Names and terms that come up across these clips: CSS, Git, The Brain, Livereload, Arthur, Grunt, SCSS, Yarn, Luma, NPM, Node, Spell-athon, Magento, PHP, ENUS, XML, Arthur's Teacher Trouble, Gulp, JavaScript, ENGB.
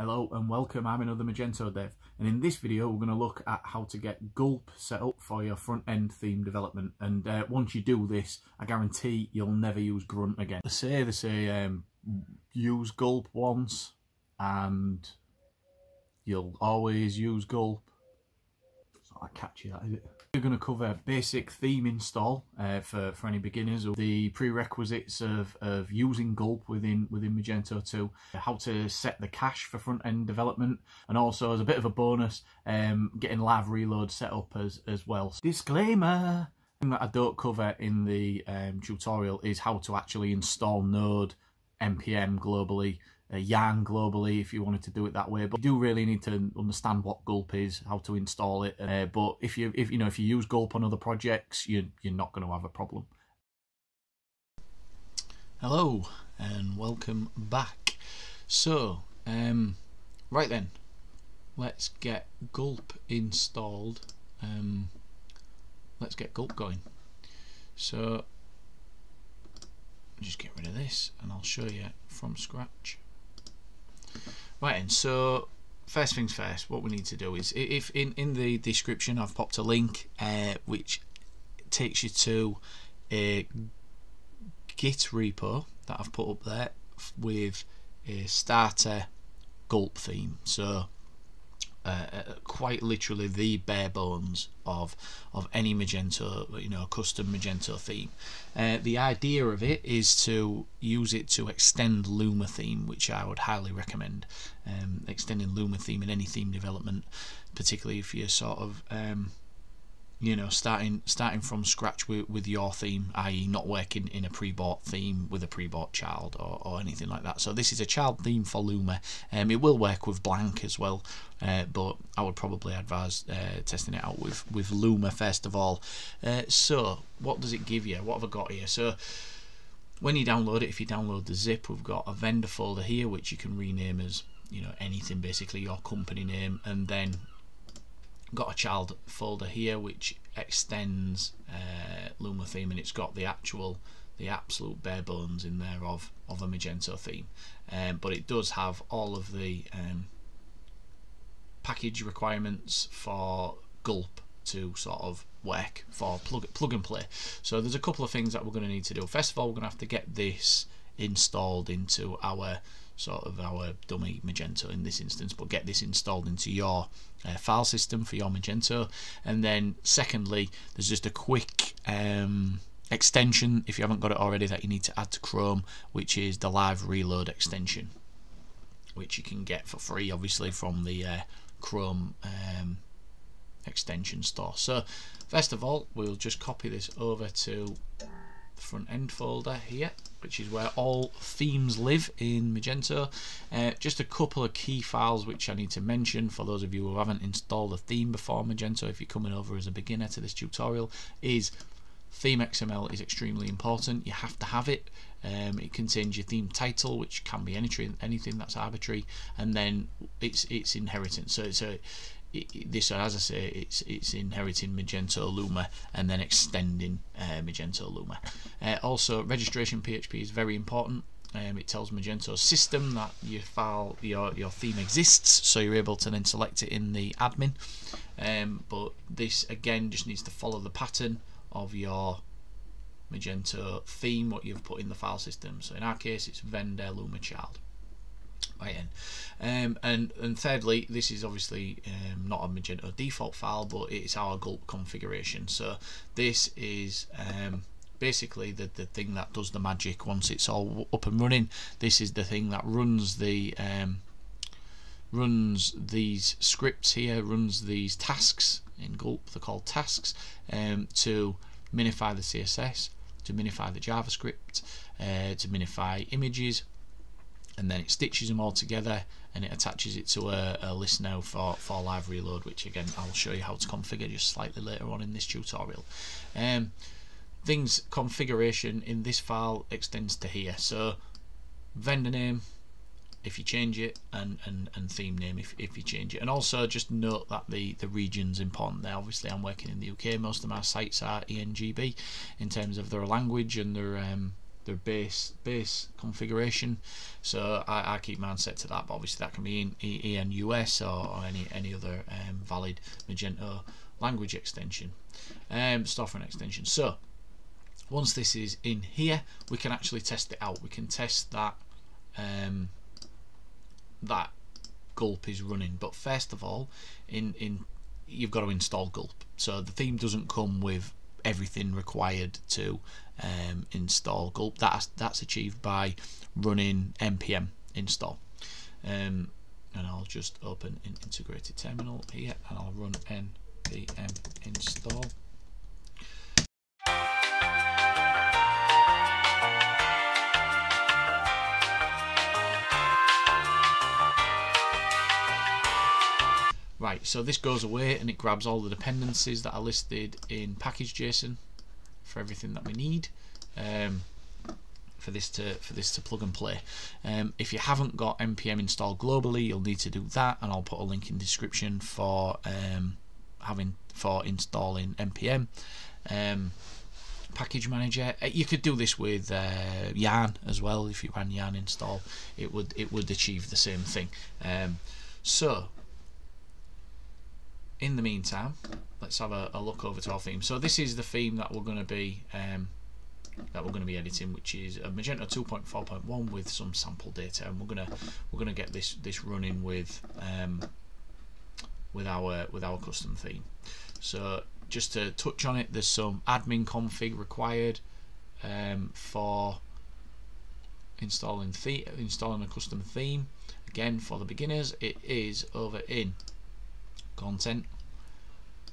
Hello and welcome, I'm another Magento dev, and in this video we're going to look at how to get Gulp set up for your front-end theme development. And once you do this, I guarantee you'll never use Grunt again. They say use Gulp once and you'll always use Gulp. It's not that catchy, that is it? We're going to cover basic theme install for any beginners, the prerequisites of using Gulp within Magento 2, how to set the cache for front-end development, and also as a bit of a bonus, getting Livereload set up as well. Disclaimer! The thing that I don't cover in the tutorial is how to actually install Node, NPM globally, Yarn globally if you wanted to do it that way, but you do really need to understand what Gulp is, how to install it. But if you use Gulp on other projects, you're not going to have a problem. Hello and welcome back. So right then, let's get Gulp installed. Let's get Gulp going. So just get rid of this, and I'll show you from scratch. Right, and so first things first, what we need to do is, if in the description I've popped a link which takes you to a Git repo that I've put up there with a starter Gulp theme. So quite literally the bare bones of any Magento, custom Magento theme. The idea of it is to use it to extend Luma theme, which I would highly recommend. Extending Luma theme in any theme development, particularly if you're sort of starting from scratch with your theme, i.e. not working in a pre-bought theme with a pre-bought child or anything like that. So this is a child theme for Luma. It will work with blank as well, but I would probably advise testing it out with Luma first of all. So what does it give you? What have I got here? So when you download it, if you download the zip, we've got a vendor folder here which you can rename as anything, basically your company name, and then got a child folder here which extends Luma theme, and it's got the absolute bare bones in there of a Magento theme, but it does have all of the package requirements for Gulp to sort of work for plug and play. So there's a couple of things that we're going to need to do. First of all, we're going to have to get this installed into our dummy Magento in this instance, but get this installed into your file system for your Magento. And then secondly, there's just a quick extension, if you haven't got it already, that you need to add to Chrome, which is the Livereload extension, which you can get for free obviously from the Chrome extension store. So first of all, we'll just copy this over to the front end folder here, which is where all themes live in Magento. Just a couple of key files which I need to mention for those of you who haven't installed a theme before Magento, if you're coming over as a beginner to this tutorial, is theme XML is extremely important. You have to have it. It contains your theme title, which can be anything that's arbitrary, and then its inheritance. So as I say, it's inheriting Magento Luma and then extending Magento Luma. Also, registration PHP is very important. It tells Magento's system that your theme exists, so you're able to then select it in the admin. But this again just needs to follow the pattern of your Magento theme, what you've put in the file system. So in our case, it's vendor Luma child. Right then, and thirdly, this is obviously not a Magento default file, but it's our Gulp configuration. So this is basically the thing that does the magic once it's all up and running. This is the thing that runs the runs these scripts here, runs these tasks in Gulp. They're called tasks, to minify the CSS, to minify the JavaScript, to minify images. And then it stitches them all together and it attaches it to a list now for Livereload, which again I'll show you how to configure just slightly later on in this tutorial. Things configuration in this file extends to here. So vendor name if you change it, and theme name if you change it. And also just note that the region's important there. Obviously I'm working in the UK, most of my sites are ENGB in terms of their language and their their base configuration. So I keep mine set to that, but obviously that can be in ENUS or any other valid Magento language extension, storefront extension. So once this is in here, we can actually test it out. We can test that that Gulp is running. But first of all, you've got to install Gulp. So the theme doesn't come with everything required to install Gulp. That's achieved by running NPM install. And I'll just open an integrated terminal here, and I'll run NPM install. Right, so this goes away and it grabs all the dependencies that are listed in package.json for everything that we need for this to plug and play. If you haven't got npm installed globally, you'll need to do that, and I'll put a link in the description for installing npm package manager. You could do this with Yarn as well. If you ran Yarn install, it would achieve the same thing. So in the meantime, let's have a look over to our theme. So this is the theme that we're going to be editing, which is a Magento 2.4.1 with some sample data, and we're gonna get this running with our custom theme. So just to touch on it, there's some admin config required for installing a custom theme. Again, for the beginners, it is over in content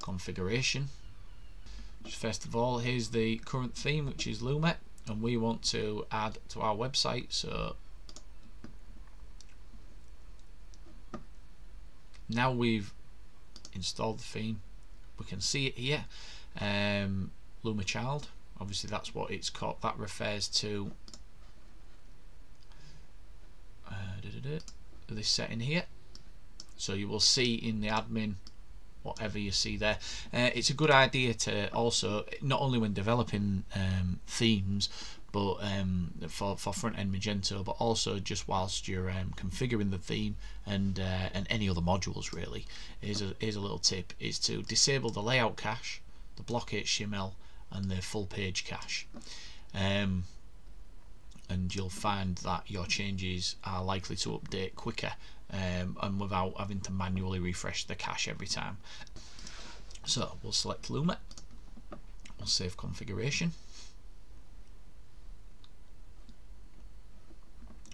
configuration. First of all, here's the current theme, which is Luma, and we want to add to our website. So now we've installed the theme, we can see it here. Luma child, obviously that's what it's called. That refers to this setting here. So you will see in the admin, whatever you see there. It's a good idea to also, not only when developing themes, but for front-end Magento, but also just whilst you're configuring the theme and any other modules really. Here's a little tip, is to disable the layout cache, the block HTML, and the full page cache. And you'll find that your changes are likely to update quicker and without having to manually refresh the cache every time. So we'll select Luma, we'll save configuration.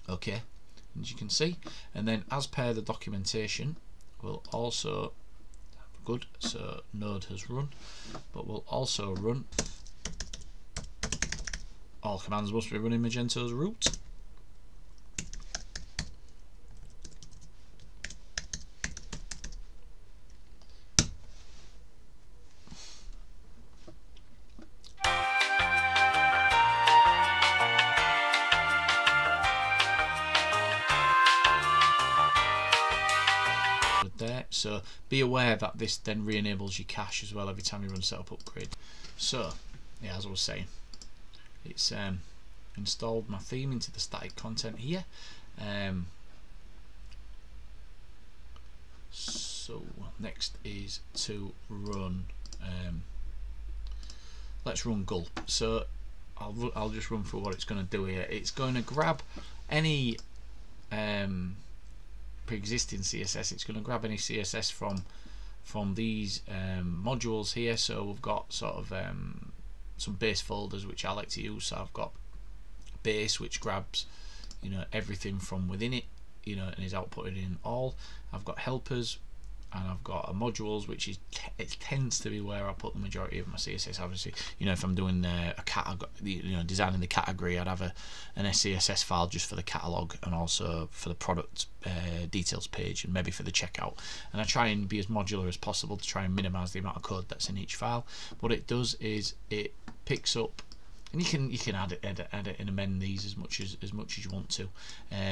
Okay, as you can see, and then as per the documentation, we'll also, good, so Node has run, but we'll also run, all commands must be running Magento's root. There, so be aware that this then re-enables your cache as well every time you run setup upgrade. So yeah, as I was saying, it's installed my theme into the static content here. So next is to run, let's run Gulp. So I'll just run through what it's going to do here. It's going to grab any pre-existing CSS. It's going to grab any CSS from these modules here. So we've got sort of some base folders, which I like to use. So I've got base, which grabs, you know, everything from within it, you know, and is outputted in all. I've got helpers, and I've got a modules, which is it tends to be where I put the majority of my CSS. Obviously, you know, if I'm doing a catalog, you know, designing the category, I'd have an SCSS file just for the catalog, and also for the product details page, and maybe for the checkout. And I try and be as modular as possible to try and minimize the amount of code that's in each file. What it does is it picks up, and you can edit and amend these as much as you want to,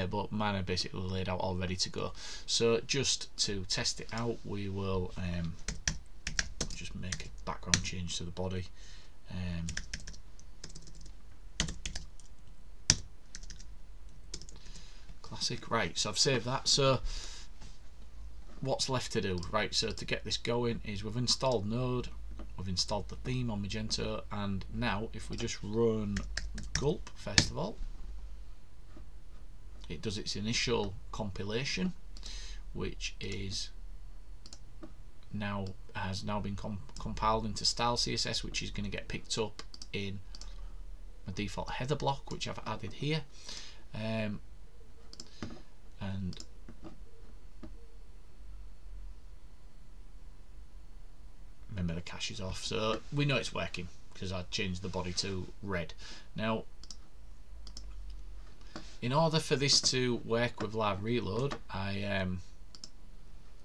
but mine are basically laid out all ready to go. So just to test it out, we will just make a background change to the body. classic. Right, so I've saved that. So what's left to do? Right, so to get this going is we've installed Node, we've installed the theme on Magento, and now if we just run Gulp first of all, it does its initial compilation, which is now been compiled into style CSS, which is going to get picked up in my default header block, which I've added here, and remember the cache is off, so we know it's working because I changed the body to red. Now, in order for this to work with Livereload, I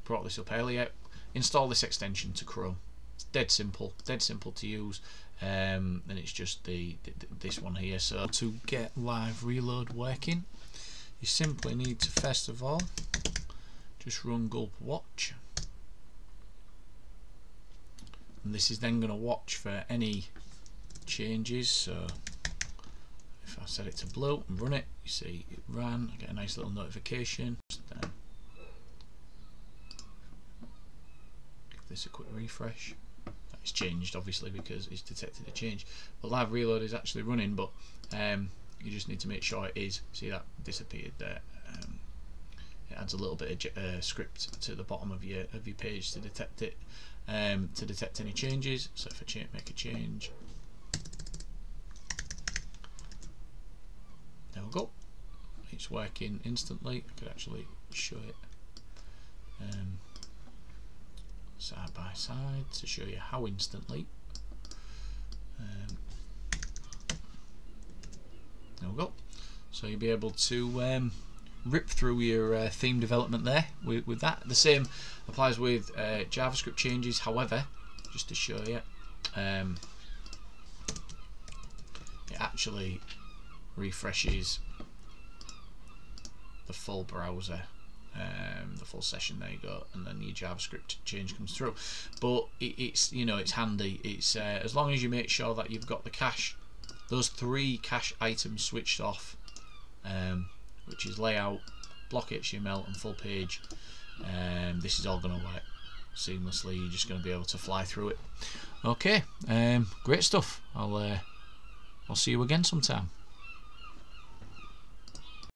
brought this up earlier. Install this extension to Chrome. It's dead simple to use, and it's just this one here. So to get Livereload working, you simply need to first of all just run Gulp watch, and this is then going to watch for any changes. So if I set it to blue and run it, you see it ran. I get a nice little notification. This a quick refresh. It's changed obviously because it's detected a change, but Livereload is actually running. But you just need to make sure it is. See that disappeared there. It adds a little bit of script to the bottom of your page to detect it, to detect any changes. So if I make a change, there we go. It's working instantly. I could actually show it. Side by side to show you how instantly. There we go. So you'll be able to rip through your theme development there with that. The same applies with JavaScript changes. However, just to show you, it actually refreshes the full browser. The full session, there you go, and then your JavaScript change comes through. But it's, you know, it's handy. It's as long as you make sure that you've got the cache, those three cache items switched off, which is layout, block HTML, and full page. This is all going to work seamlessly. You're just going to be able to fly through it. Okay, great stuff. I'll see you again sometime.